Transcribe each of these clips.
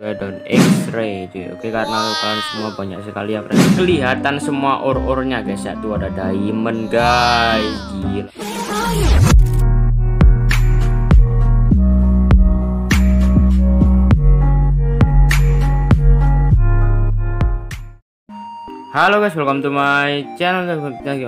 Addon X-ray cuy. Oke, karena kalian semua banyak sekali ya friend. Kelihatan semua or-ornya guys ya. Tuh ada diamond guys. Gila. Halo guys, welcome to my channel.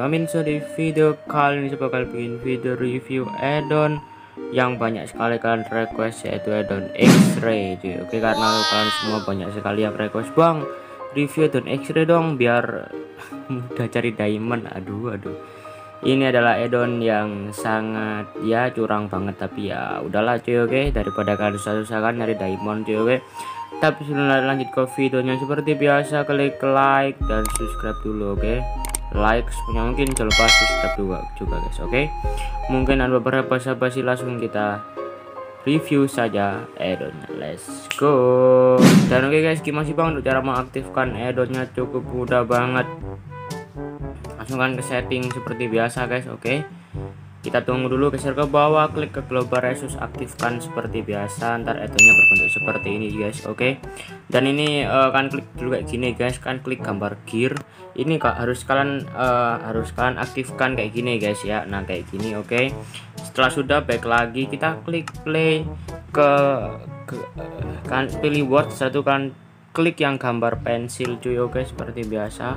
Amin, so di video kali ini saya bakal bikin video review addon yang banyak sekali kalian request, yaitu addon X-ray. Oke, karena kalian semua banyak sekali yang request, bang review addon X-ray dong biar mudah cari diamond. Aduh, ini adalah addon yang sangat ya curang banget, tapi ya udahlah cuy. Oke, daripada kalian susah-susah nyari diamond cuy. Oke, tapi sebelum lanjut ke videonya, seperti biasa klik like dan subscribe dulu. Oke, like sepunya mungkin, jangan lupa subscribe juga guys. Oke, mungkin ada beberapa basa-basi, langsung kita review saja addon, let's go. Dan oke guys, gimana sih bang untuk cara mengaktifkan addonnya? Cukup mudah banget, langsung kan ke setting seperti biasa guys. Oke, kita tunggu dulu, geser ke bawah, klik ke global resource, aktifkan seperti biasa, ntar addonnya berbentuk seperti ini guys. Oke, dan ini kan klik dulu kayak gini guys, kan klik gambar gear ini harus kalian aktifkan kayak gini guys ya. Nah kayak gini. Oke, setelah sudah back lagi, kita klik play kan pilih word satu, kan klik yang gambar pensil cuy. Oke, seperti biasa.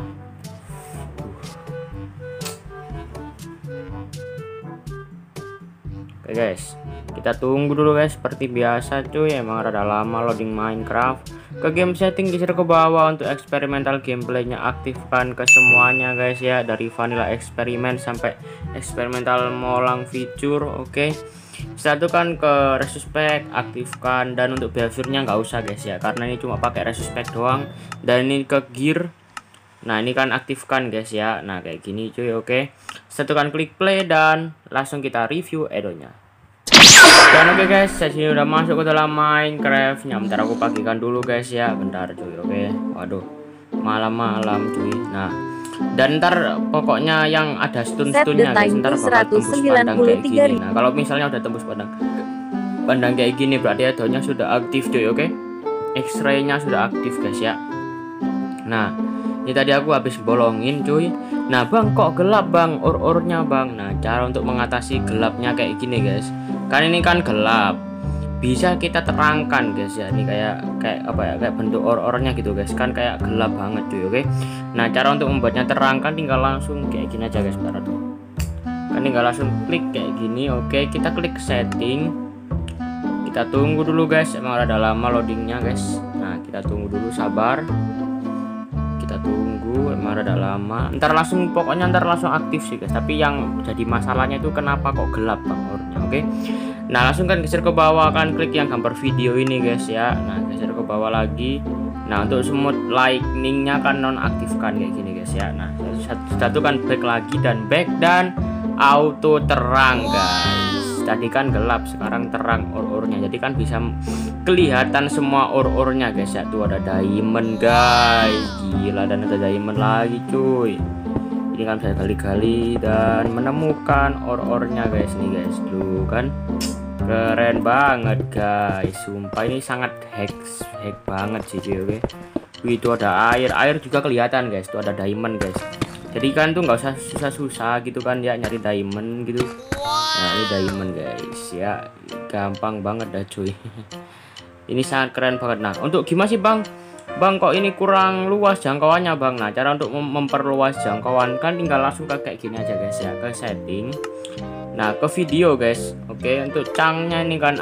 Oke guys, kita tunggu dulu guys seperti biasa cuy. Emang rada lama loading Minecraft. Ke game setting, geser ke bawah untuk eksperimental gameplaynya, aktifkan ke semuanya guys ya, dari vanilla eksperimen sampai eksperimental Mojang feature. Oke, satukan ke resource pack, aktifkan. Dan untuk behaviornya nggak usah guys ya, karena ini cuma pakai resource pack doang. Dan ini ke gear. Nah ini kan aktifkan guys ya. Nah kayak gini cuy. Oke, satukan klik play dan langsung kita review addonnya. Dan oke guys, saya sini udah masuk ke dalam Minecraft. Bentar aku bagikan dulu guys ya. Bentar cuy. Oke, waduh malam-malam cuy. Nah dan ntar pokoknya yang ada stun-stunnya guys, ntar bakal tembus padang kayak gini. Nah kalau misalnya udah tembus padang kayak gini, berarti addonnya sudah aktif cuy. Oke, X-ray-nya sudah aktif guys ya. Nah ini tadi aku habis bolongin cuy. Nah bang, kok gelap bang or-ornya bang? Nah cara untuk mengatasi gelapnya kayak gini guys. Kan ini kan gelap, bisa kita terangkan guys ya. Ini kayak apa ya, kayak bentuk or-ornya gitu guys. Kan kayak gelap banget cuy. Oke, nah cara untuk membuatnya terangkan tinggal langsung kayak gini aja guys. Kan tinggal langsung klik kayak gini. Oke, kita klik setting. Kita tunggu dulu guys, emang ada lama loadingnya guys. Nah kita tunggu dulu, sabar. Kita tunggu, emang rada lama. Ntar langsung aktif sih guys. Tapi yang jadi masalahnya itu kenapa kok gelap bang ornya? Oke, nah langsung kan geser ke bawah, kan klik yang gambar video ini guys ya. Nah geser ke bawah lagi. Nah untuk smooth lightningnya kan nonaktifkan kayak gini guys ya. Nah satu kan back lagi, dan back dan auto terang guys. Tadi kan gelap, sekarang terang or-ornya, jadi kan bisa kelihatan semua or-ornya guys ya. Tuh ada diamond guys, gila. Dan ada diamond lagi cuy. Ini kan saya gali-gali dan menemukan or-ornya guys. Nih guys, tuh kan keren banget guys. Sumpah ini sangat hack banget sih cuy. Oke, itu ada air juga kelihatan guys. Tuh ada diamond guys. Jadi kan tuh nggak usah susah-susah gitu kan ya nyari diamond gitu. Nah ini diamond guys ya, gampang banget dah cuy. Ini sangat keren banget. Nah untuk gimana sih bang? Bang kok ini kurang luas jangkauannya bang? Nah cara untuk memperluas jangkauan kan tinggal langsung kayak gini aja guys ya, ke setting. Nah ke video guys. Oke, untuk cangnya ini kan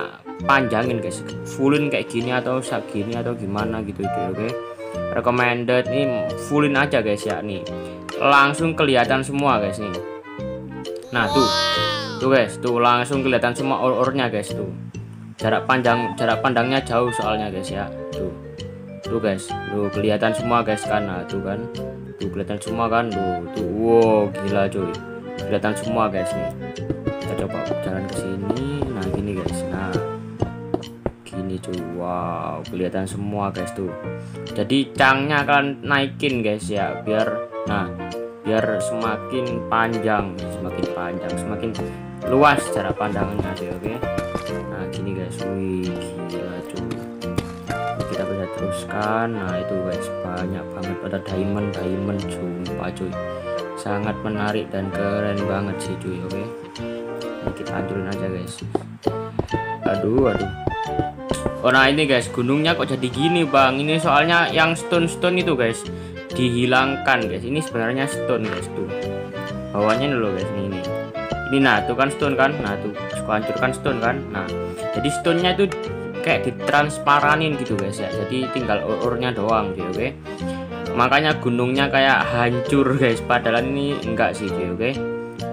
panjangin guys, fullin kayak gini atau segini atau gimana gitu cuy. Oke, recommended ini fullin aja guys ya. Nih langsung kelihatan semua guys nih. Nah tuh guys, tuh langsung kelihatan semua or-ornya guys. Tuh jarak pandangnya jauh soalnya guys ya. Tuh guys, tuh kelihatan semua guys kan. Nah, tuh kelihatan semua kan. Tuh wow gila cuy, kelihatan semua guys nih. Kita coba jalan ke sini. Nah gini guys, nah gini cuy. Wow, kelihatan semua guys tuh. Jadi cangnya akan naikin guys ya, biar semakin panjang, semakin luas cara pandangnya. Oke, nah gini guys, wih gila cuy. Kita bisa teruskan. Nah itu guys, banyak banget, ada diamond sumpah cuy, sangat menarik dan keren banget sih cuy. Oke, nah, kita hancurin aja guys. Aduh. Oh nah ini guys, gunungnya kok jadi gini bang. Ini soalnya yang stone itu guys dihilangkan guys. Ini sebenarnya stone guys tuh. Bawahnya dulu guys ini. Ini nah tuh kan stone kan. Nah tuh suka hancurkan stone kan. Nah jadi stone-nya itu kayak ditransparanin gitu guys ya. Jadi tinggal ore-nya doang gitu, oke. Makanya gunungnya kayak hancur guys. Padahal ini enggak sih gitu, oke.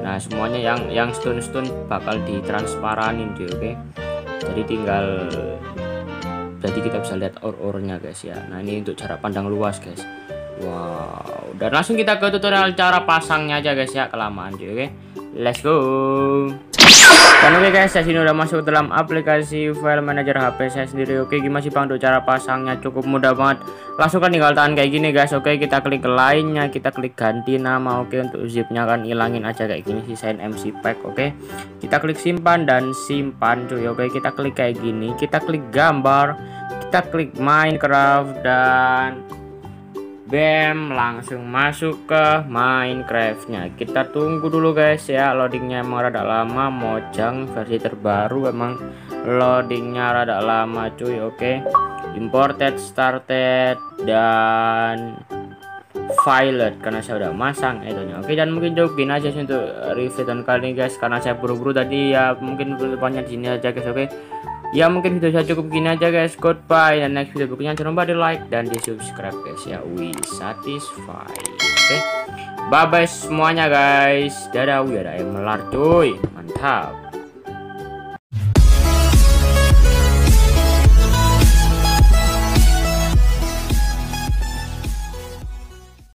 Nah semuanya yang stone bakal ditransparanin gitu, oke. Jadi tinggal kita bisa lihat ore-nya guys ya. Nah ini untuk jarak pandang luas guys. Wow, dan langsung kita ke tutorial cara pasangnya aja guys ya, kelamaan cuy. Oke, let's go. Dan oke guys, saya sini udah masuk dalam aplikasi file manager HP saya sendiri. Oke, gimana sih bang untuk cara pasangnya? Cukup mudah banget, langsung kan tinggal tahan kayak gini guys. Oke, kita klik ke lainnya, kita klik ganti nama. Oke, untuk zipnya kan hilangin aja kayak gini, sisain mcpack. Oke, kita klik simpan dan simpan cuy. Oke, kita klik kayak gini, kita klik gambar, kita klik Minecraft, dan bam, langsung masuk ke Minecraft-nya. Kita tunggu dulu guys ya, loadingnya emang rada lama. Mojang versi terbaru emang loadingnya rada lama cuy. Oke, imported, started, dan violet karena saya udah masang itunya. Oke, dan mungkin jokin aja sih untuk review dan kali ini guys, karena saya buru-buru tadi ya. Mungkin depannya di sini aja guys. Oke, ya mungkin video saya cukup begini aja guys. Goodbye, dan next video berikutnya jangan lupa di like dan di subscribe guys ya. We satisfied. Oke, bye bye semuanya guys. Dadah, wih ada melar cuy, mantap.